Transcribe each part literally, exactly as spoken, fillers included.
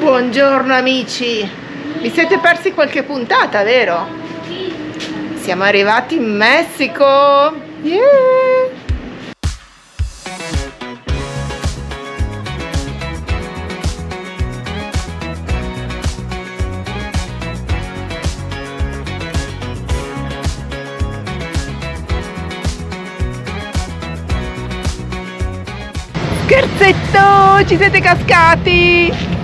Buongiorno amici, vi siete persi qualche puntata, vero? Siamo arrivati in Messico! Yeah! Scherzetto, ci siete cascati!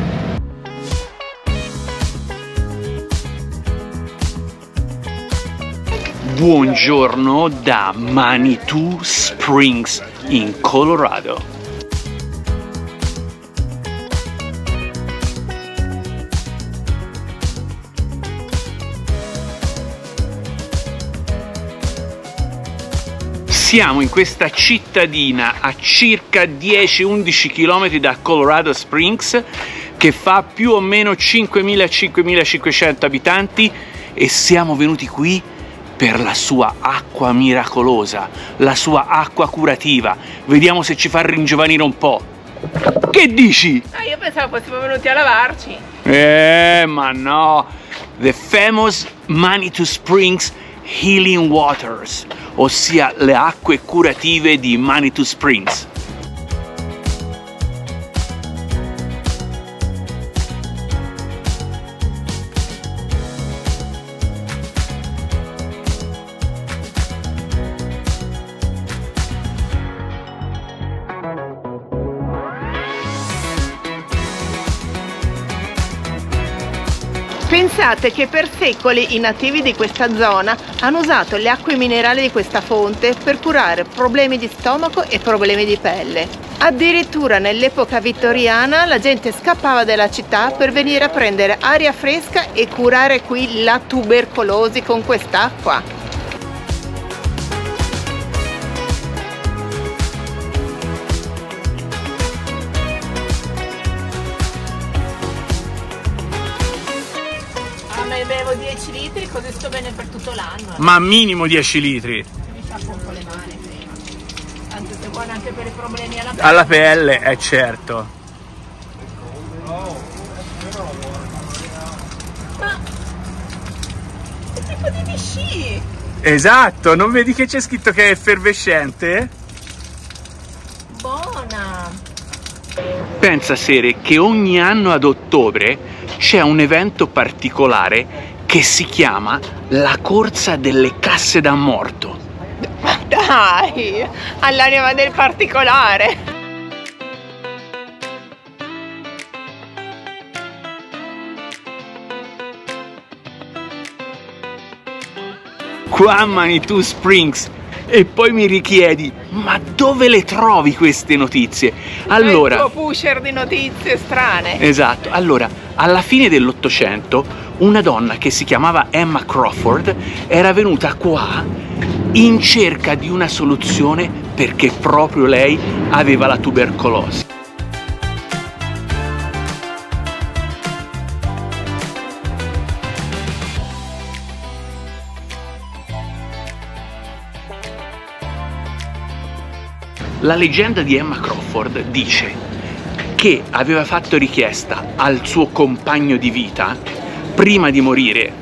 Buongiorno da Manitou Springs in Colorado. Siamo in questa cittadina a circa dieci undici chilometri da Colorado Springs, che fa più o meno cinquemila cinquemilacinquecento abitanti, e siamo venuti qui per la sua acqua miracolosa, la sua acqua curativa. Vediamo se ci fa ringiovanire un po'. Che dici? Ah, io pensavo fossimo venuti a lavarci. Eh, ma no! The famous Manitou Springs Healing Waters, ossia le acque curative di Manitou Springs. Pensate che per secoli i nativi di questa zona hanno usato le acque minerali di questa fonte per curare problemi di stomaco e problemi di pelle. Addirittura nell'epoca vittoriana la gente scappava dalla città per venire a prendere aria fresca e curare qui la tubercolosi con quest'acqua. Bevo dieci litri, così sto bene per tutto l'anno. Ma minimo dieci litri. Mi sciacquo un po' le mani prima. Tanto se buona anche per i problemi alla pelle. Alla pelle, è certo. Ma che tipo di misci? Esatto, non vedi che c'è scritto che è effervescente? Buona. Pensa Sere che ogni anno ad ottobre c'è un evento particolare che si chiama la corsa delle casse da morto. Dai, all'anima del particolare! Qua a Manitou Springs. E poi mi richiedi, ma dove le trovi queste notizie? Allora, il tuo pusher di notizie strane. Esatto, allora, alla fine dell'Ottocento una donna che si chiamava Emma Crawford era venuta qua in cerca di una soluzione perché proprio lei aveva la tubercolosi. La leggenda di Emma Crawford dice che aveva fatto richiesta al suo compagno di vita prima di morire.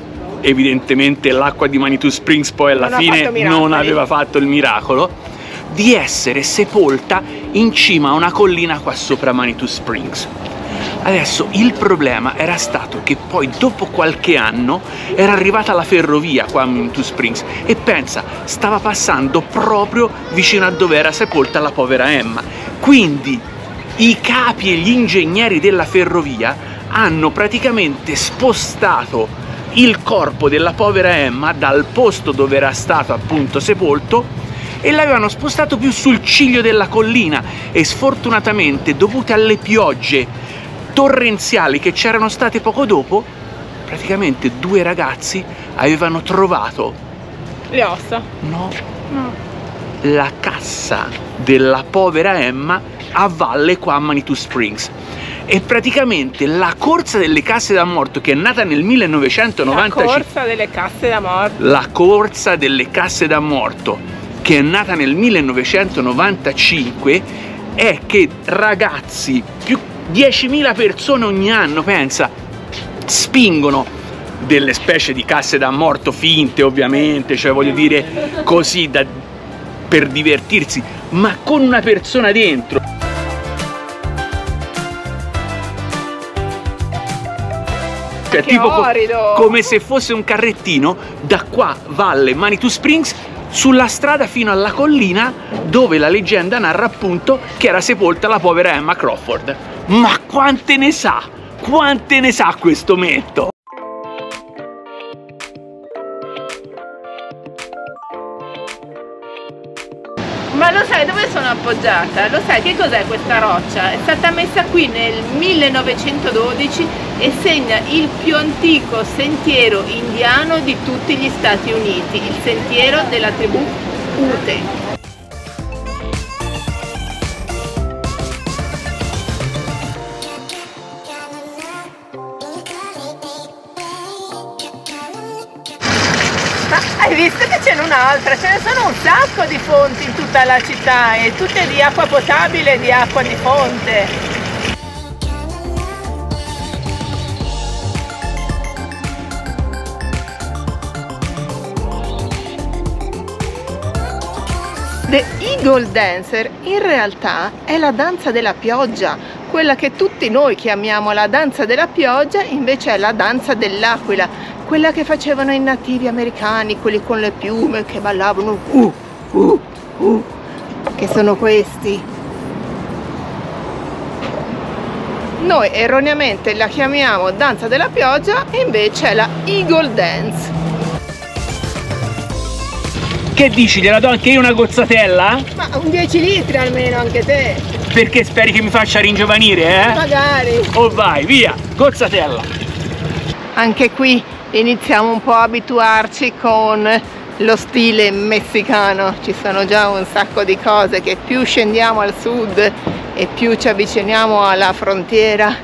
Evidentemente l'acqua di Manitou Springs poi alla fine non aveva fatto il miracolo, di essere sepolta in cima a una collina qua sopra Manitou Springs. Adesso il problema era stato che poi dopo qualche anno era arrivata la ferrovia qua a Manitou Springs e pensa, stava passando proprio vicino a dove era sepolta la povera Emma. Quindi i capi e gli ingegneri della ferrovia hanno praticamente spostato il corpo della povera Emma dal posto dove era stato appunto sepolto e l'avevano spostato più sul ciglio della collina, e sfortunatamente dovute alle piogge torrenziali che c'erano state poco dopo, praticamente due ragazzi avevano trovato le ossa. No, no. La cassa della povera Emma a valle qua a Manitou Springs. E praticamente la corsa delle casse da morto, che è nata nel millenovecentonovantacinque. La corsa delle casse da morto. La corsa delle casse da morto, che è nata nel millenovecentonovantacinque, è che ragazzi più diecimila persone ogni anno, pensa, spingono delle specie di casse da morto finte, ovviamente, cioè voglio dire così, da, per divertirsi, ma con una persona dentro. Cioè, tipo co come se fosse un carrettino. Da qua valle Manitou Springs, sulla strada fino alla collina dove la leggenda narra appunto che era sepolta la povera Emma Crawford. Ma quante ne sa, quante ne sa questo metto. Ma lo sai dove sono appoggiata? Lo sai che cos'è questa roccia? È stata messa qui nel millenovecentododici e segna il più antico sentiero indiano di tutti gli Stati Uniti, il sentiero della tribù Ute. Ma hai visto che c'è un'altra? Ce ne sono un sacco di fonti in tutta la città, e tutte di acqua potabile e di acqua di fonte. The Eagle Dancer in realtà è la danza della pioggia, quella che tutti noi chiamiamo la danza della pioggia invece è la danza dell'aquila, quella che facevano i nativi americani, quelli con le piume che ballavano uh, uh, uh, che sono questi. Noi erroneamente la chiamiamo danza della pioggia e invece è la Eagle Dance. Che dici, gliela do anche io una gozzatella? Ma un dieci litri almeno anche te. Perché speri che mi faccia ringiovanire, eh? Magari. Oh vai, via, gozzatella. Anche qui iniziamo un po' a abituarci con lo stile messicano. Ci sono già un sacco di cose che più scendiamo al sud e più ci avviciniamo alla frontiera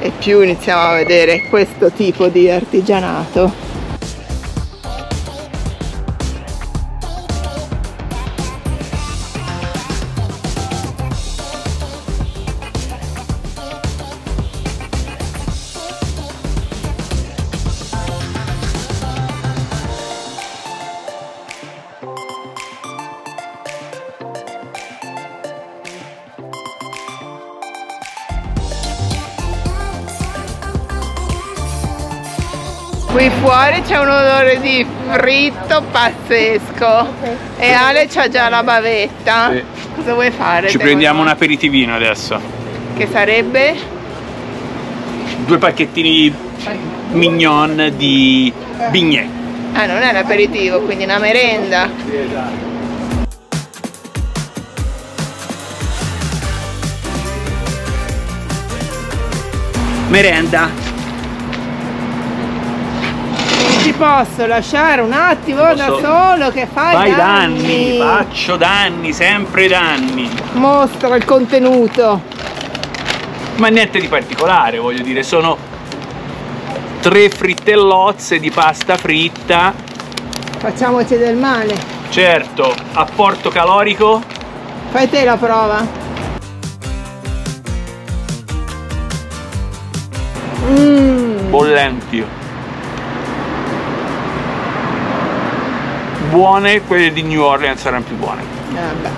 e più iniziamo a vedere questo tipo di artigianato. Qui fuori c'è un odore di fritto pazzesco, okay. E Ale c'ha già la bavetta, sì. Cosa vuoi fare? Ci prendiamo me? un aperitivino adesso. Che sarebbe? Due pacchettini mignon di bignè. Ah, non è un aperitivo, quindi è una merenda. Sì, esatto. Merenda. Ti posso lasciare un attimo posso... da solo che fai Vai danni. danni Faccio danni, sempre danni. Mostra il contenuto. Ma niente di particolare, voglio dire, sono tre frittellozze di pasta fritta. Facciamoci del male. Certo, apporto calorico. Fai te la prova. mm. Bollenti. Buone, quelle di New Orleans erano più buone. Vabbè.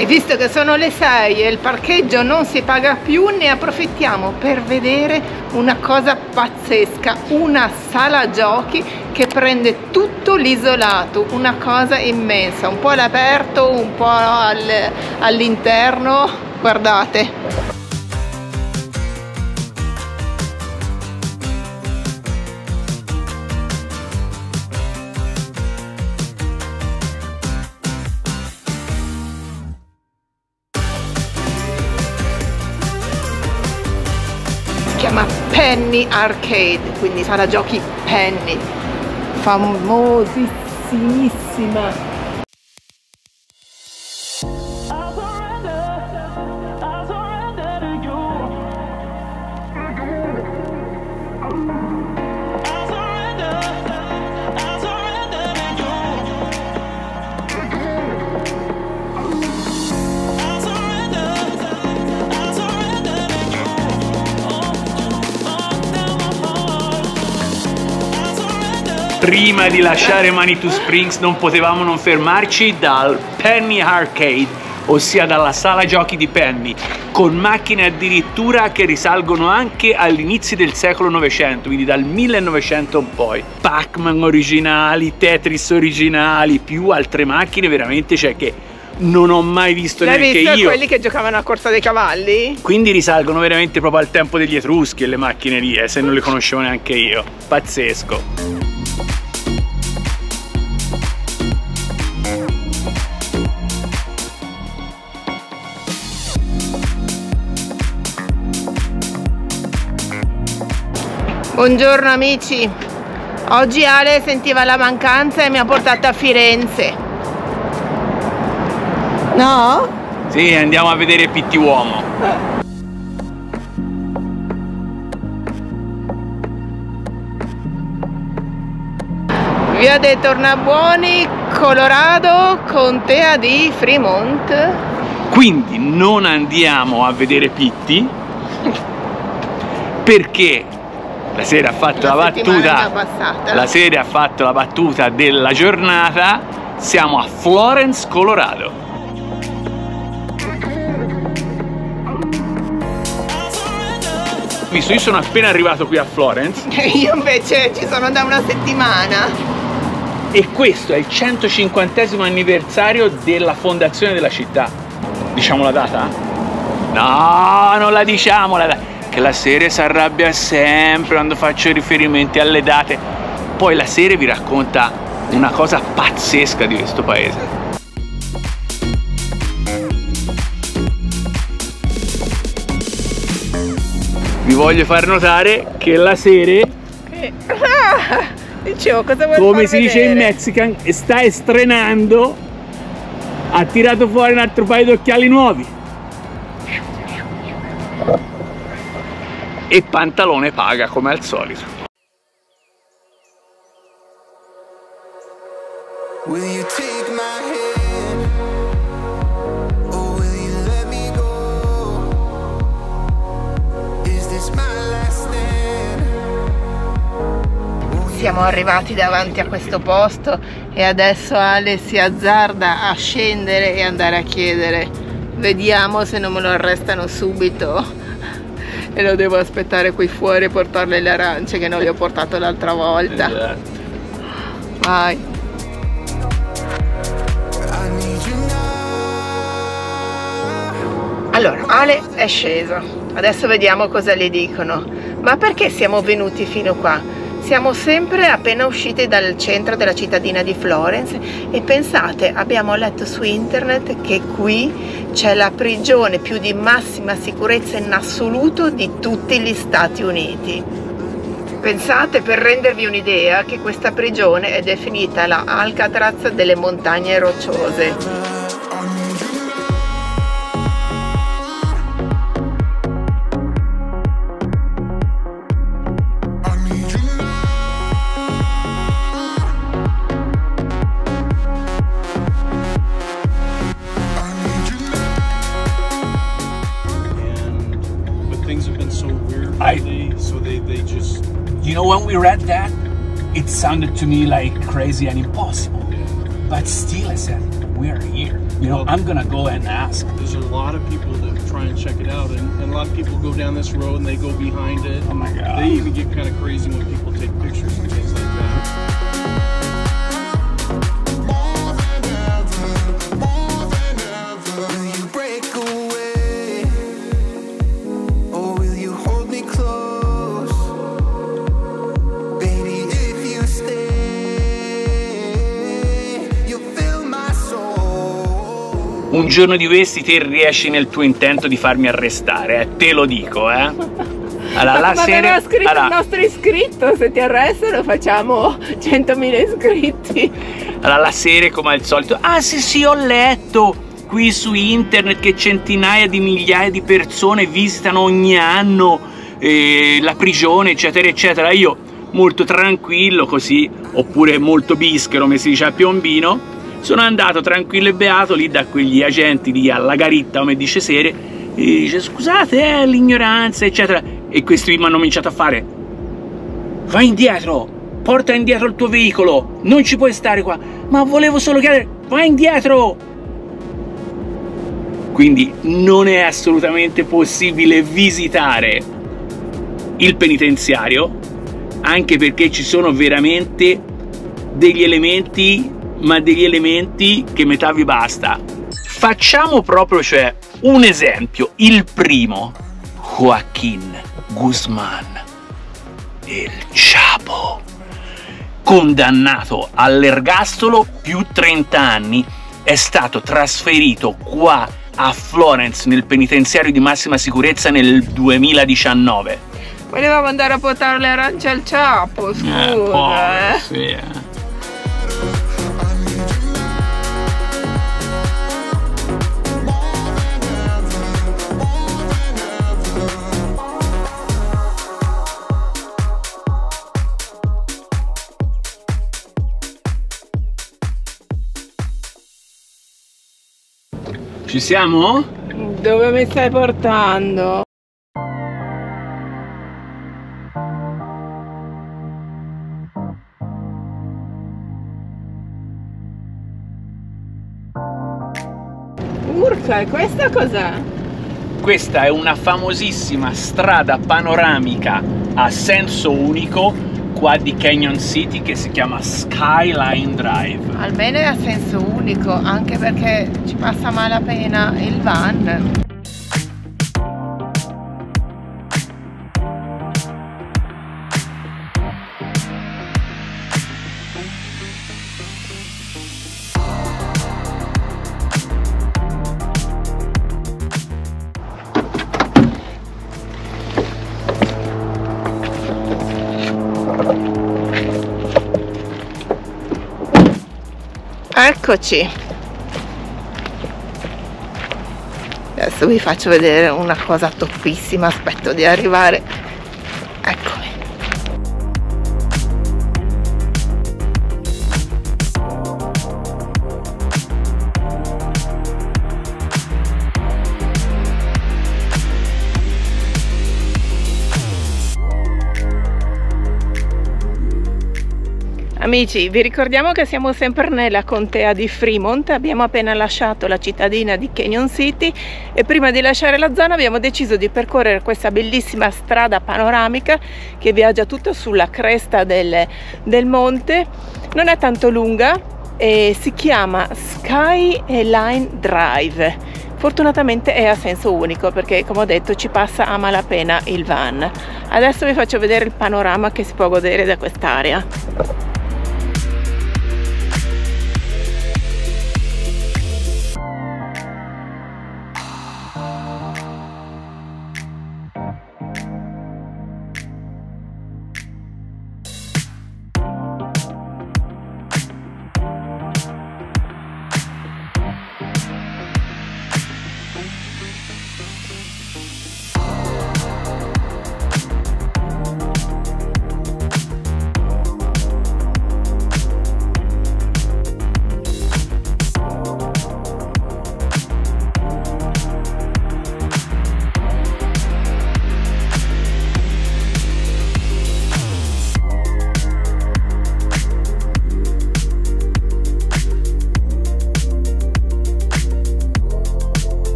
E visto che sono le sei e il parcheggio non si paga più, ne approfittiamo per vedere una cosa pazzesca, una sala giochi che prende tutto l'isolato, una cosa immensa, un po' all'aperto, un po' al, all'interno, guardate. Chiama Penny Arcade, quindi sala giochi Penny, famosissima. Prima di lasciare Manitou Springs non potevamo non fermarci dal Penny Arcade, ossia dalla sala giochi di Penny, con macchine addirittura che risalgono anche agli inizi del secolo novecento, quindi dal millenovecento in poi. Pac-Man originali, Tetris originali, più altre macchine, veramente c'è che non ho mai visto neanche io. L'hai visto quelli che giocavano a corsa dei cavalli? Quindi risalgono veramente proprio al tempo degli Etruschi e le macchine lì, eh, se non le conoscevo neanche io. Pazzesco. Buongiorno amici, oggi Ale sentiva la mancanza e mi ha portato a Firenze. No? Sì, andiamo a vedere Pitti Uomo. Via dei Tornabuoni, Colorado, contea di Fremont. Quindi non andiamo a vedere Pitti perché la sera ha fatto la, la battuta passata. La sera ha fatto la battuta della giornata. Siamo a Florence, Colorado. Visto, io sono appena arrivato qui a Florence. Io invece ci sono da una settimana. E questo è il centocinquantesimo anniversario della fondazione della città. Diciamo la data? No, non la diciamo la data. La serie si arrabbia sempre quando faccio riferimenti alle date. Poi la serie vi racconta una cosa pazzesca di questo paese. Vi voglio far notare che la serie, ah, dicevo, cosa vuoi come si vedere? Dice in Mexican, sta estrenando, ha tirato fuori un altro paio di occhiali nuovi e Pantalone paga come al solito. Siamo arrivati davanti a questo posto e adesso Ale si azzarda a scendere e andare a chiedere. Vediamo se non me lo arrestano subito e lo devo aspettare qui fuori e portarle le arance che non le ho portato l'altra volta. Esatto. Vai. Allora, Ale è sceso. Adesso vediamo cosa le dicono. Ma perché siamo venuti fino qua? Siamo sempre appena usciti dal centro della cittadina di Florence e pensate, abbiamo letto su internet che qui c'è la prigione più di massima sicurezza in assoluto di tutti gli Stati Uniti. Pensate, per rendervi un'idea, che questa prigione è definita la Alcatraz delle montagne rocciose. When we read that, it sounded to me like crazy and impossible. But still, I said, we are here. You know, well, I'm gonna go and ask. There's a lot of people that try and check it out, and, and a lot of people go down this road and they go behind it. Oh my God! They even get kind of crazy when people take pictures and things like that. Un giorno di questi te riesci nel tuo intento di farmi arrestare, eh? Te lo dico, eh? Allora, la ma sera... scritto allora... il nostro iscritto, se ti arrestano facciamo centomila iscritti. Allora la sera, come al solito, ah sì sì, ho letto qui su internet che centinaia di migliaia di persone visitano ogni anno eh, la prigione, eccetera eccetera. Io molto tranquillo così, oppure molto bischero, come si dice a Piombino, sono andato tranquillo e beato lì da quegli agenti di alla garitta, come dice Sere, e dice scusate eh, l'ignoranza eccetera, e questi mi hanno cominciato a fare vai indietro, porta indietro il tuo veicolo, non ci puoi stare qua. Ma volevo solo chiedere, vai indietro! Quindi non è assolutamente possibile visitare il penitenziario, anche perché ci sono veramente degli elementi, ma degli elementi che metà vi basta. Facciamo proprio cioè un esempio, il primo, Joaquin Guzman, il Chapo, condannato all'ergastolo più trenta anni, è stato trasferito qua a Florence nel penitenziario di massima sicurezza nel duemiladiciannove. Volevamo andare a portare le arance al Chapo, scusa. Eh, povero, eh. Sì, eh. Ci siamo? Dove mi stai portando? Urca, e questa cos'è? Questa è una famosissima strada panoramica a senso unico qua di Canyon City che si chiama Skyline Drive. Almeno è a senso unico, anche perché ci passa malapena il van. Eccoci, adesso vi faccio vedere una cosa toppissima, aspetto di arrivare, eccomi. Amici, vi ricordiamo che siamo sempre nella contea di Fremont, abbiamo appena lasciato la cittadina di Canyon City e prima di lasciare la zona abbiamo deciso di percorrere questa bellissima strada panoramica che viaggia tutta sulla cresta del, del monte, non è tanto lunga e si chiama Skyline Drive. Fortunatamente è a senso unico perché, come ho detto, ci passa a malapena il van. Adesso vi faccio vedere il panorama che si può godere da quest'area.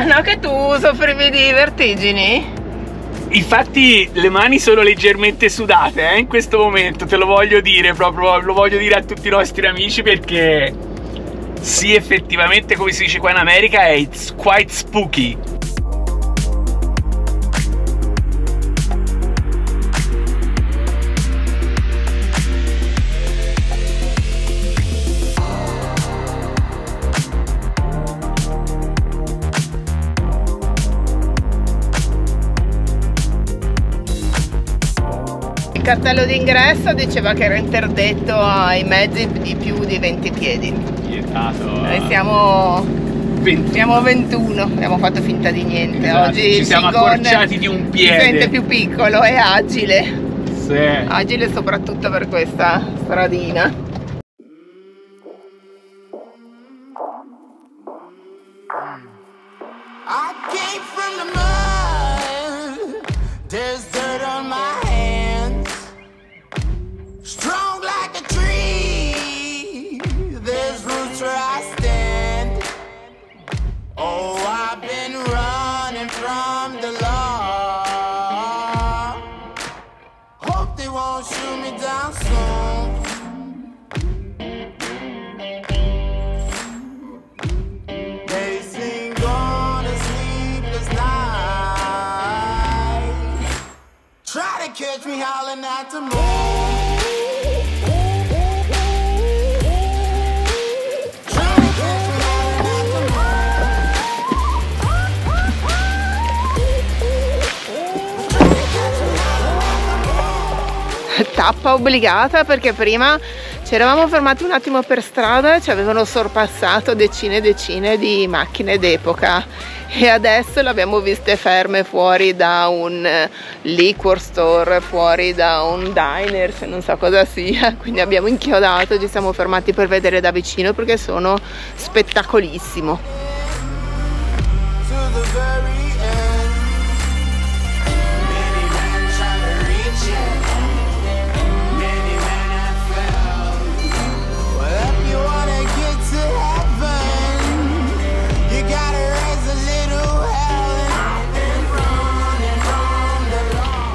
No, che tu soffrivi di vertigini? Infatti le mani sono leggermente sudate eh, in questo momento, te lo voglio dire proprio, lo voglio dire a tutti i nostri amici perché sì, effettivamente, come si dice qua in America, è it's quite spooky. Il cartello d'ingresso diceva che era interdetto ai mezzi di più di venti piedi. Vietato. Noi siamo ventuno. Siamo ventuno, abbiamo fatto finta di niente. Esatto. Oggi ci siamo accorciati di un piede. Si sente più piccolo e agile. Sì. Agile soprattutto per questa stradina. I came from the mud. Strong like a tree, there's roots where I stand. Oh, I've been running from the law. Hope they won't shoot me down soon. Catch me howling at the moon. Try to catch me howling at the moon. Try to catch me howling at the moon. Tappa obbligata, perché prima ci eravamo fermati un attimo per strada e ci avevano sorpassato decine e decine di macchine d'epoca. E adesso le abbiamo viste ferme fuori da un liquor store, fuori da un diner, se non so cosa sia, quindi abbiamo inchiodato, ci siamo fermati per vedere da vicino perché sono spettacolissimo.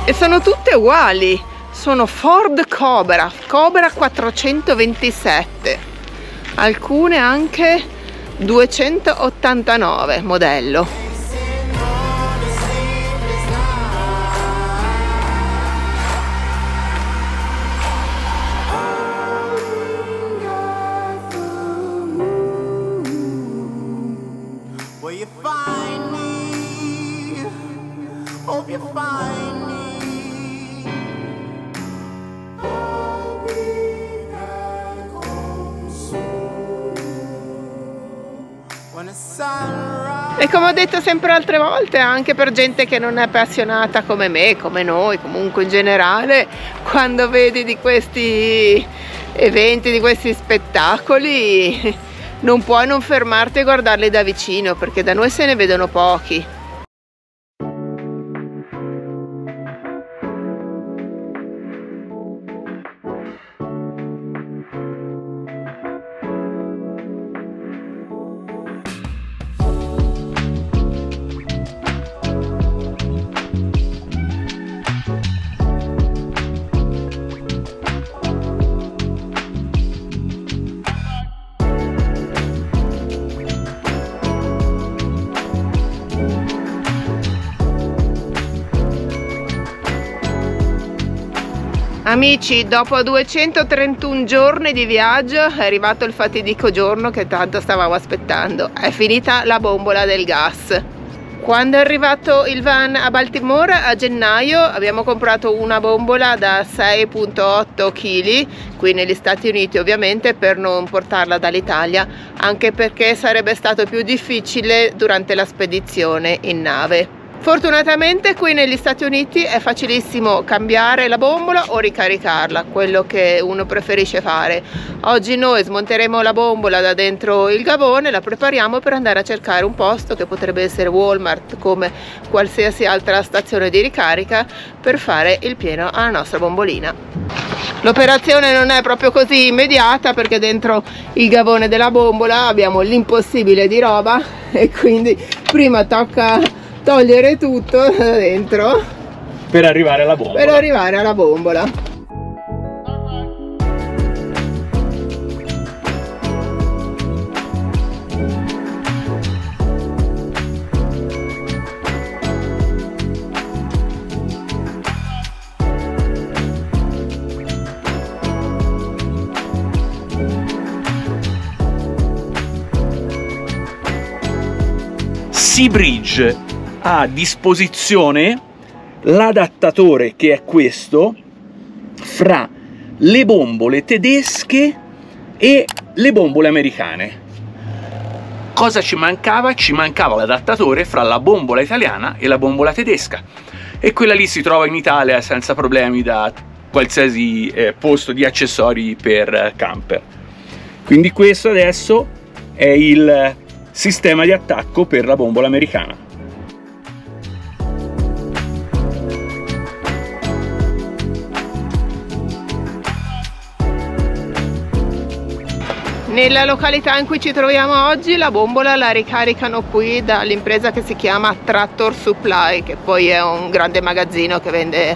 E sono tutte uguali, sono Ford Cobra, Cobra quattrocentoventisette, alcune anche duecentottantanove modello. E come ho detto sempre altre volte, anche per gente che non è appassionata come me, come noi, comunque in generale, quando vedi di questi eventi, di questi spettacoli, non puoi non fermarti e guardarli da vicino, perché da noi se ne vedono pochi. Amici, dopo duecentotrentuno giorni di viaggio è arrivato il fatidico giorno che tanto stavamo aspettando. È finita la bombola del gas. Quando è arrivato il van a Baltimora a gennaio abbiamo comprato una bombola da sei virgola otto chili, qui negli Stati Uniti ovviamente, per non portarla dall'Italia, anche perché sarebbe stato più difficile durante la spedizione in nave. Fortunatamente qui negli Stati Uniti è facilissimo cambiare la bombola o ricaricarla, quello che uno preferisce fare. Oggi noi smonteremo la bombola da dentro il gabone, la prepariamo per andare a cercare un posto che potrebbe essere Walmart, come qualsiasi altra stazione di ricarica, per fare il pieno alla nostra bombolina. L'operazione non è proprio così immediata, perché dentro il gabone della bombola abbiamo l'impossibile di roba e quindi prima tocca togliere tutto dentro per arrivare alla bombola. Per arrivare alla bombola. Seabridge ha a disposizione l'adattatore, che è questo, fra le bombole tedesche e le bombole americane. Cosa ci mancava? Ci mancava l'adattatore fra la bombola italiana e la bombola tedesca, e quella lì si trova in Italia senza problemi da qualsiasi eh, posto di accessori per camper. Quindi questo adesso è il sistema di attacco per la bombola americana. Nella località in cui ci troviamo oggi la bombola la ricaricano qui dall'impresa che si chiama Tractor Supply, che poi è un grande magazzino che vende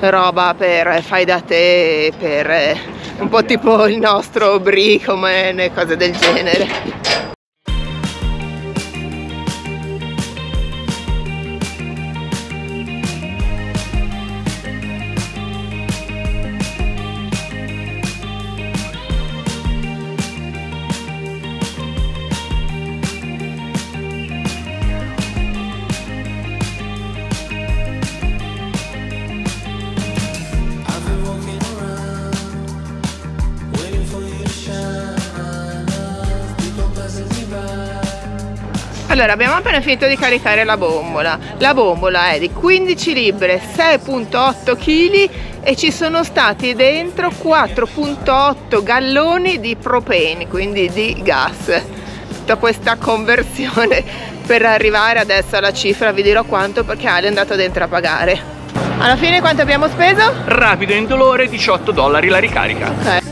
roba per fai da te, per un po' tipo il nostro Bricoman e cose del genere. Allora, abbiamo appena finito di caricare la bombola. La bombola è di quindici libbre, sei virgola otto chili e ci sono stati dentro quattro virgola otto galloni di propane, quindi di gas. Tutta questa conversione per arrivare adesso alla cifra, vi dirò quanto perché Ale è andato dentro a pagare. Alla fine quanto abbiamo speso? Rapido e indolore diciotto dollari la ricarica. Ok.